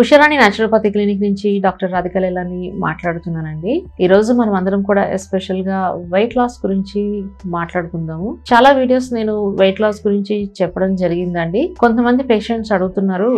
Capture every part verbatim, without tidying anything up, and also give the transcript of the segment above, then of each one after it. Ushrani Naturopathy Clinic nunchi Dr Radhika Leila ni maatladutunnanandi. Ee roju manam andaram kuda special ga weight loss gurinchi maatladukundamu. Chaala videos nenu weight loss gurinchi cheppadam jarigindandi. Kontamandi patients adugutunnaru,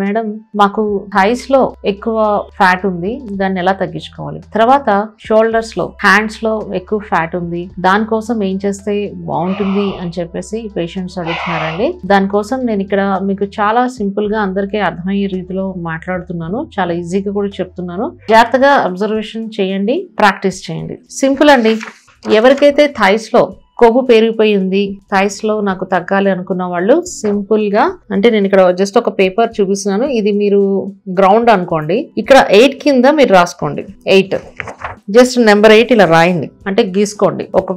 madam maaku thighs lo ekkuva fat undi, danni ela tagginchukovali. Tarvata shoulders lo, hands lo ekkuva fat undi, dani kosam em chesthe baaguntundi ani cheppesi patients adugutunnarandi. Dani kosam nenu ikkada meeku chaala simple ga andariki ardhamaye reethilo మాట్లాడుతున్నాను చాలా ఈజీగా కూడా చెప్తున్నాను జాగ్రత్తగా observation చేయండి practice చేయండి simple అండి ఎవరికైతే థైస్ లో కొవ్వు పెరిగిపోయి ఉంది థైస్ లో నాకు తగ్గాలి అనుకున్న వాళ్ళు సింపుల్ గా అంటే నేను ఇక్కడ జస్ట్ ఒక పేపర్ చూపిస్తున్నాను ఇది మీరు గ్రౌండ్ అనుకోండి ఇక్కడ ఎయిట్ కింద మీరు రాసుకోండి ఎయిట్ జస్ట్ నెంబర్ ఎయిట్ ఇలా రాయండి అంటే గీసుకోండి ఒక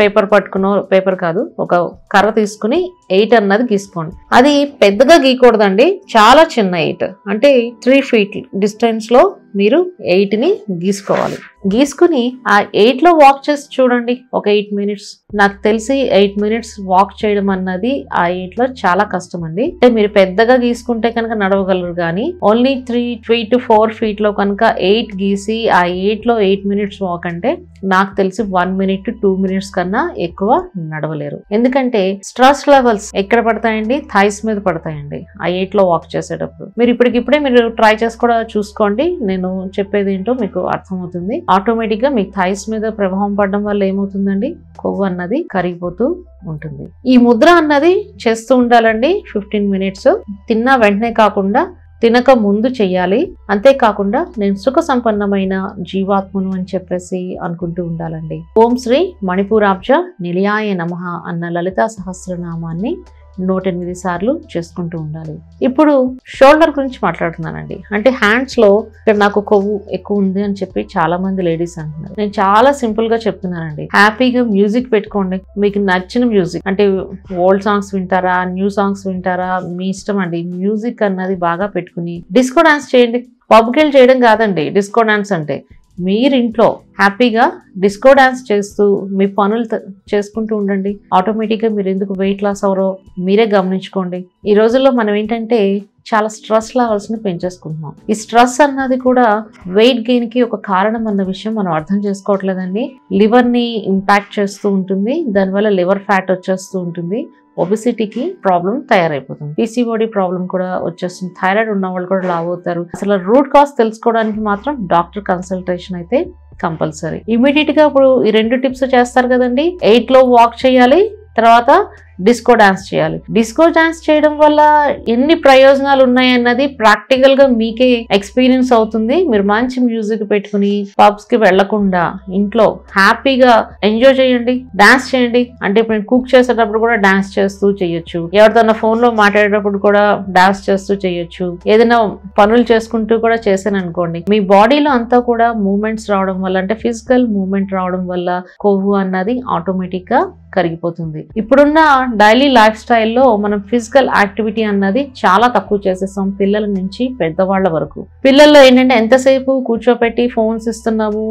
పేపర్ పట్టుకునో పేపర్ కాదు ఒక కర్ర తీసుకుని ఎయిట్ అన్నది గీసుకోండి అది పెద్దగా గీయకూడదండి చాలా చిన్న ఎయిట్ అంటే త్రీ ఫీట్ డిస్టెన్స్ లో మీరు ఎయిట్ ని గీసుకోవాలి గీసుకుని ఆ ఎయిట్ లో వాక్ చేసి చూడండి ఒక ఎయిట్ మినిట్స్ నాకు తెలిసి ఎయిట్ మినిట్స్ వాక్ చేయడం అన్నది ఆ ఎయిట్ లో చాలా కష్టం అండి అంటే మీరు పెద్దగా గీసుకుంటే కనుక నడవగలరు కానీ only three three two four feet లో కనుక ఎయిట్ గీసి ఆ ఎయిట్ లో ఎయిట్ మినిట్స్ వాక్ అంటే నాకు తెలిసి one minute to two minutes కన్నా ఎక్కువ నడవలేరు ఎందుకంటే స్ట్రెస్ లెవెల్స్ ఎక్కడ పడతాయండి థైస్ మీద పడతాయండి ఆ ఎయిట్ లో వాక్ చేసేటప్పుడు మీరు ఇప్పటికిప్పుడే మీరు ట్రై చేసి కూడా చూసుకోండి నేను చెప్పేది ఏంటో మీకు అర్థమవుతుంది ఆటోమేటిక్ గా మీ థైస్ మీద ప్రభావం పడడం వల్ల ఏమవుతుందండి కొవ్వు అన్నది కరిగిపోతూ ఉంటుంది ఈ ముద్ర అన్నది చేస్తూ ఉండాలండి ఫిఫ్టీన్ మినిట్స్ తిన్న వెంటనే కాకుండా తినక ముందు చేయాలి అంతేకాకుండా నేను సుఖ సంపన్నమైన జీవాత్మను అని చెప్పేసి అనుకుంటూ ఉండాలండి ఓం శ్రీ మణిపూరాబ్జ నిలయాయ నమః అన్న లలితా సహస్రనామాన్ని నూట ఎనిమిది సార్లు చేసుకుంటూ ఉండాలి ఇప్పుడు షోల్డర్ గురించి మాట్లాడుతున్నానండి అంటే హ్యాండ్స్ లో ఇక్కడ నాకు కొవ్వు ఎక్కువ ఉంది అని చెప్పి చాలా మంది లేడీస్ అంటున్నారు నేను చాలా సింపుల్ గా చెప్తున్నానండి హ్యాపీగా మ్యూజిక్ పెట్టుకోండి మీకు నచ్చిన మ్యూజిక్ అంటే ఓల్డ్ సాంగ్స్ వింటారా న్యూ సాంగ్స్ వింటారా మీ ఇష్టం అండి మ్యూజిక్ అన్నది బాగా పెట్టుకుని డిస్కో డాన్స్ చేయండి పబ్కిల్ చేయడం కాదండి డిస్కో డాన్స్ అంటే మీరింట్లో హ్యాపీగా డిస్కో డాన్స్ చేస్తూ మీ పనులు చేసుకుంటూ ఉండండి ఆటోమేటిక్గా మీరు ఎందుకు వెయిట్ లాస్ అవరో మీరే గమనించుకోండి ఈ రోజుల్లో మనం ఏంటంటే చాలా స్ట్రెస్ లెవెల్స్ ని పెంచేసుకుంటున్నాం ఈ స్ట్రెస్ అన్నది కూడా వెయిట్ గెయిన్ కి ఒక కారణం అన్న విషయం మనం అర్థం చేసుకోవట్లేదండి లివర్ ని ఇంపాక్ట్ చేస్తూ ఉంటుంది దానివల్ల లివర్ ఫ్యాట్ వచ్చేస్తూ ఉంటుంది ఒబెసిటీకి ప్రాబ్లం తయారైపోతుంది పీసీఓడి ప్రాబ్లం కూడా వచ్చేస్తుంది థైరాయిడ్ ఉన్న వాళ్ళు కూడా లావు అవుతారు అసలు రూట్ కాజ్ తెలుసుకోవడానికి మాత్రం డాక్టర్ కన్సల్టేషన్ అయితే కంపల్సరీ ఇమీడియట్ గా ఇప్పుడు ఈ రెండు టిప్స్ చేస్తారు కదండి ఎయిట్ లో వాక్ చేయాలి తర్వాత డిస్కో డాన్స్ చేయాలి డిస్కో డాన్స్ చేయడం వల్ల ఎన్ని ప్రయోజనాలు ఉన్నాయి అన్నది ప్రాక్టికల్ గా మీకే ఎక్స్పీరియన్స్ అవుతుంది మీరు మంచి మ్యూజిక్ పెట్టుకుని పబ్స్ కి వెళ్లకుండా ఇంట్లో హ్యాపీగా ఎంజాయ్ చేయండి డాన్స్ చేయండి అంటే ఇప్పుడు కుక్ చేసేటప్పుడు కూడా డాన్స్ చేస్తూ చేయొచ్చు ఎవరితో ఫోన్ లో మాట్లాడేటప్పుడు కూడా డాన్స్ చేస్తూ చేయొచ్చు ఏదైనా పనులు చేసుకుంటూ కూడా చేశాను అనుకోండి మీ బాడీలో అంతా కూడా మూమెంట్స్ రావడం వల్ల అంటే ఫిజికల్ మూమెంట్ రావడం వల్ల కొవ్వు అన్నది ఆటోమేటిక్ గా కరిగిపోతుంది ఇప్పుడున్న డైలీ లైఫ్ స్టైల్లో మనం ఫిజికల్ యాక్టివిటీ అన్నది చాలా తక్కువ చేసేస్తాం పిల్లల నుంచి పెద్దవాళ్ల వరకు పిల్లల్లో ఏంటంటే ఎంతసేపు కూర్చోపెట్టి ఫోన్స్ ఇస్తున్నాము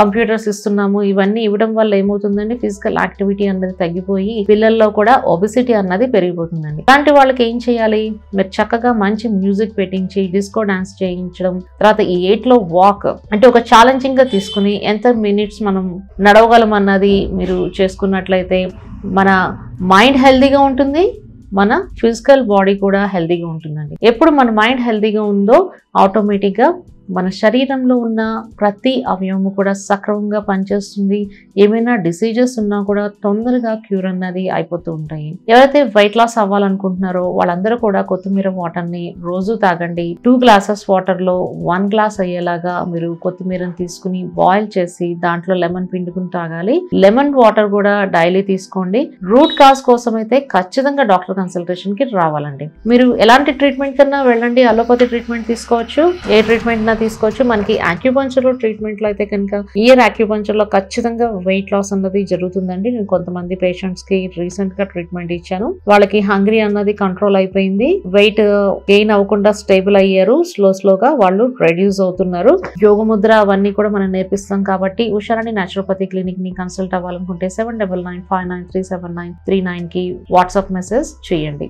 కంప్యూటర్స్ ఇస్తున్నాము ఇవన్నీ ఇవ్వడం వల్ల ఏమవుతుందండి ఫిజికల్ యాక్టివిటీ అన్నది తగ్గిపోయి పిల్లల్లో కూడా ఒబెసిటీ అన్నది పెరిగిపోతుందండి అలాంటి వాళ్ళకి ఏం చేయాలి మీరు చక్కగా మంచి మ్యూజిక్ పెట్టించి డిస్కో డాన్స్ చేయించడం తర్వాత ఈ ఎయిట్ లో వాక్ అంటే ఒక ఛాలెంజింగ్ గా తీసుకుని ఎంత మినిట్స్ మనం నడవగలం అన్నది మీరు చేసుకున్నట్లయితే మన మైండ్ హెల్దీగా ఉంటుంది మన ఫిజికల్ బాడీ కూడా హెల్దీగా ఉంటుందండి ఎప్పుడు మన మైండ్ హెల్దీగా ఉందో ఆటోమేటిక్గా మన శరీరంలో ఉన్న ప్రతి అవయవము కూడా సక్రమంగా పనిచేస్తుంది ఏమైనా డిసీజెస్ ఉన్నా కూడా తొందరగా క్యూర్ అన్నది అయిపోతూ ఉంటాయి ఎవరైతే వెయిట్ లాస్ అవ్వాలనుకుంటున్నారో వాళ్ళందరూ కూడా కొత్తిమీర వాటర్ ని రోజు తాగండి టూ గ్లాసెస్ వాటర్ లో వన్ గ్లాస్ అయ్యేలాగా మీరు కొత్తిమీరని తీసుకుని బాయిల్ చేసి దాంట్లో లెమన్ పిండుకుని తాగాలి లెమన్ వాటర్ కూడా డైలీ తీసుకోండి రూట్ కాజ్ కోసం అయితే ఖచ్చితంగా డాక్టర్ కన్సల్టేషన్ కి రావాలండి మీరు ఎలాంటి ట్రీట్మెంట్ కన్నా వెళ్ళండి అలోపతి ట్రీట్మెంట్ తీసుకోవచ్చు ఏ ట్రీట్మెంట్ తీసుకోవచ్చు మనకి యాక్యుపంచర్ లో ట్రీట్మెంట్ లో అయితే కనుక ఇయర్ యాక్యుపంచర్ లో ఖచ్చితంగా వెయిట్ లాస్ అన్నది జరుగుతుందండి నేను కొంతమంది పేషెంట్స్ కి రీసెంట్ గా ట్రీట్మెంట్ ఇచ్చాను వాళ్ళకి హంగ్రీ అన్నది కంట్రోల్ అయిపోయింది వెయిట్ గెయిన్ అవ్వకుండా స్టేబుల్ అయ్యారు స్లో స్లోగా వాళ్ళు రెడ్యూస్ అవుతున్నారు యోగ ముద్ర అవన్నీ కూడా మనం నేర్పిస్తాం కాబట్టి ఉషారాణి న్యాచురోపతి క్లినిక్ ని కన్సల్ట్ అవ్వాలనుకుంటే seven double nine five nine three seven nine three nine కి వాట్సాప్ మెసేజ్ చేయండి